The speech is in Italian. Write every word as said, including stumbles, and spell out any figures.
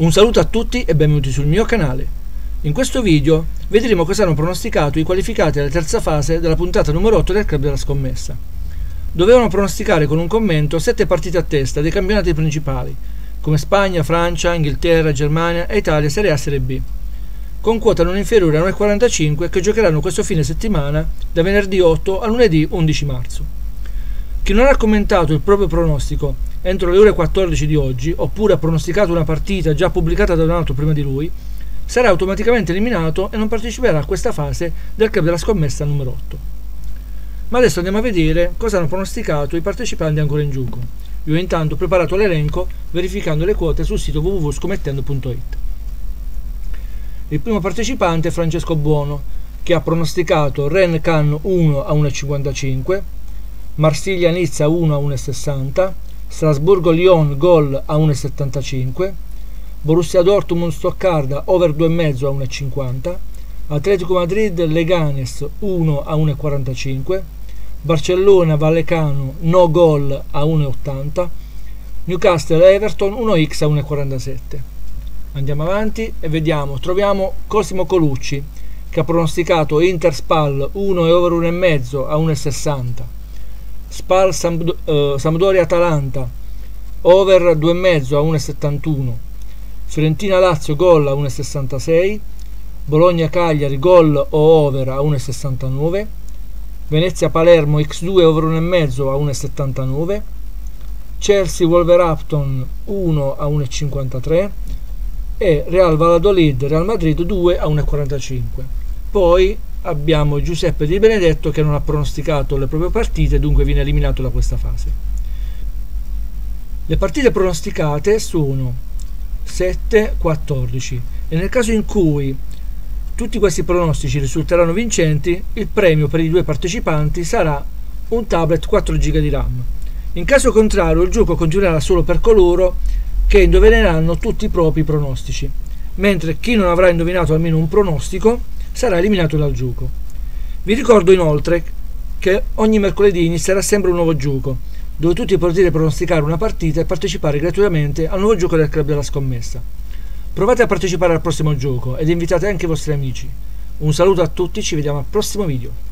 Un saluto a tutti e benvenuti sul mio canale. In questo video vedremo cosa hanno pronosticato i qualificati alla terza fase della puntata numero otto del Club della Scommessa. Dovevano pronosticare con un commento sette partite a testa dei campionati principali, come Spagna, Francia, Inghilterra, Germania e Italia Serie A Serie B, con quota non inferiore a uno virgola quarantacinque che giocheranno questo fine settimana da venerdì otto a lunedì undici marzo. Chi non ha commentato il proprio pronostico entro le ore quattordici di oggi, oppure ha pronosticato una partita già pubblicata da un altro prima di lui, sarà automaticamente eliminato e non parteciperà a questa fase del Club della Scommessa numero otto. Ma adesso andiamo a vedere cosa hanno pronosticato i partecipanti ancora in gioco. Io ho intanto preparato l'elenco verificando le quote sul sito w w w punto scommettendo punto it. Il primo partecipante è Francesco Buono, che ha pronosticato Rennes Cannes uno a uno virgola cinquantacinque, Marsiglia Nizza uno a uno virgola sessanta, Strasburgo-Lyon gol a uno virgola settantacinque, Borussia Dortmund-Stoccarda over due virgola cinque a uno virgola cinquanta, Atletico Madrid-Leganes uno a uno virgola quarantacinque, Barcellona-Vallecano no gol a uno virgola ottanta, Newcastle-Everton uno x a uno virgola quarantasette. Andiamo avanti e vediamo, troviamo Cosimo Colucci che ha pronosticato Inter-Spal uno e over uno virgola cinque a uno virgola sessanta. Spal Sampdoria Atalanta over due virgola cinque a uno virgola settantuno, Fiorentina Lazio gol a uno virgola sessantasei, Bologna Cagliari gol o over a uno virgola sessantanove, Venezia Palermo x due over uno virgola cinque a uno virgola settantanove, Chelsea Wolverhampton uno a uno virgola cinquantatré e Real Valladolid Real Madrid due a uno virgola quarantacinque. Poi abbiamo Giuseppe Di Benedetto che non ha pronosticato le proprie partite, dunque viene eliminato da questa fase. Le partite pronosticate sono sette quattordici e nel caso in cui tutti questi pronostici risulteranno vincenti, il premio per i due partecipanti sarà un tablet quattro giga di RAM. In caso contrario il gioco continuerà solo per coloro che indovineranno tutti i propri pronostici, mentre chi non avrà indovinato almeno un pronostico sarà eliminato dal gioco. Vi ricordo inoltre che ogni mercoledì inizierà sempre un nuovo gioco, dove tutti potete pronosticare una partita e partecipare gratuitamente al nuovo gioco del Club della Scommessa. Provate a partecipare al prossimo gioco ed invitate anche i vostri amici. Un saluto a tutti, ci vediamo al prossimo video.